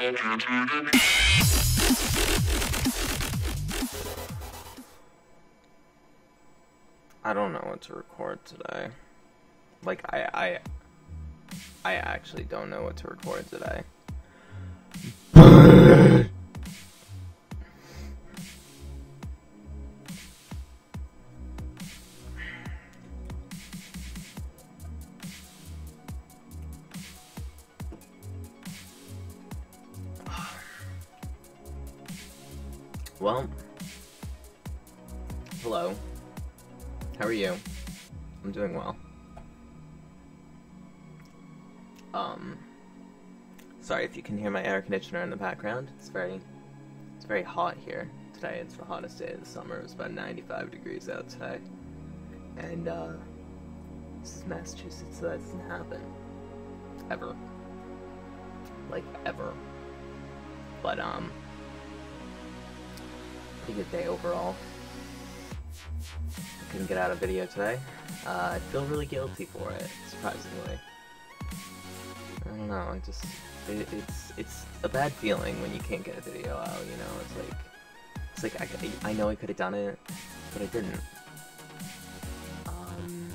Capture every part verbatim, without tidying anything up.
I don't know what to record today. Like I I I actually don't know what to record today. Well, hello, how are you? I'm doing well. Um, sorry if you can hear my air conditioner in the background. It's very, it's very hot here today. It's the hottest day of the summer. It's about ninety-five degrees out today. And, uh, this is Massachusetts, so that doesn't happen. Ever. Like, ever. But, um... good day overall. I couldn't get out a video today. Uh, I feel really guilty for it, surprisingly. I don't know, I just it, it's it's a bad feeling when you can't get a video out. You know, it's like it's like I could, I know I could have done it, but I didn't. Um,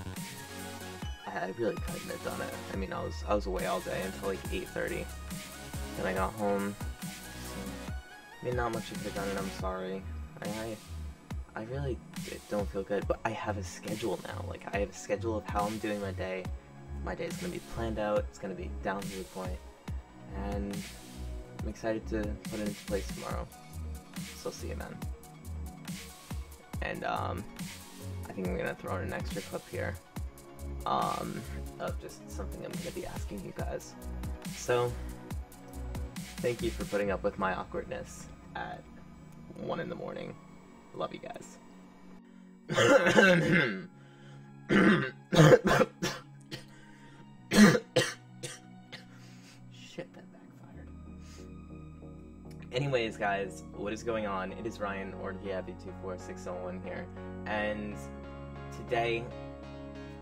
I, I really couldn't have done it. I mean, I was I was away all day until like eight thirty, then I got home. So, I mean, not much I could have done it. I'm sorry. I, I really don't feel good, but I have a schedule now. Like, I have a schedule of how I'm doing my day. My day is going to be planned out. It's going to be down to the point, and I'm excited to put it into place tomorrow. So see you then. And um, I think I'm going to throw in an extra clip here um, of just something I'm going to be asking you guys. So, thank you for putting up with my awkwardness at one in the morning. Love you guys. Shit, that backfired. Anyways, guys, what is going on? It is Ryan, or Gavvy two four six zero one here, and today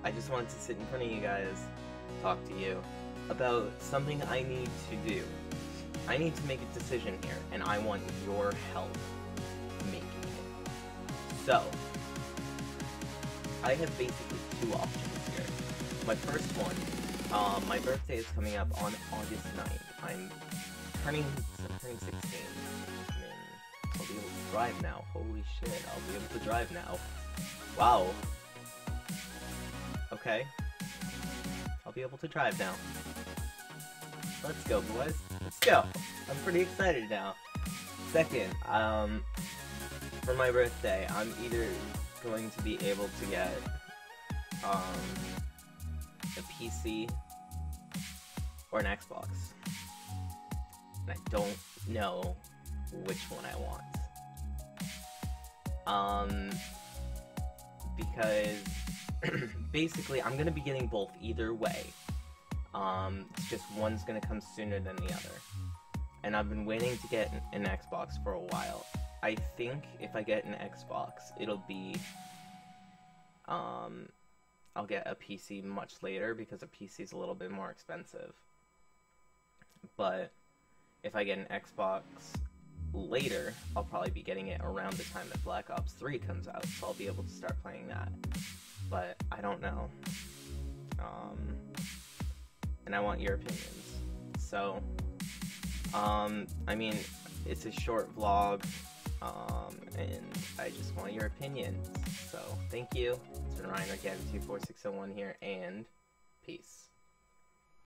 I just wanted to sit in front of you guys, talk to you about something I need to do. I need to make a decision here, and I want your help making it. So, I have basically two options here. My first one, um, my birthday is coming up on August ninth. I'm turning, I'm turning sixteen. I mean, I'll be able to drive now. Holy shit, I'll be able to drive now. Wow. Okay. I'll be able to drive now. Let's go, boys. Let's go. I'm pretty excited now. Second, um, for my birthday, I'm either going to be able to get, um, a P C or an Xbox. And I don't know which one I want. Um, because basically I'm going to be getting both either way. Um, it's just one's gonna come sooner than the other. And I've been waiting to get an, an Xbox for a while. I think if I get an Xbox, it'll be, um, I'll get a P C much later because a P C's a little bit more expensive. But if I get an Xbox later, I'll probably be getting it around the time that Black Ops three comes out, so I'll be able to start playing that. But I don't know. Um... And I want your opinions. So, um, I mean, it's a short vlog, um, and I just want your opinions. So, thank you. It's been Ryan, Gavvy two four six zero one here, and peace.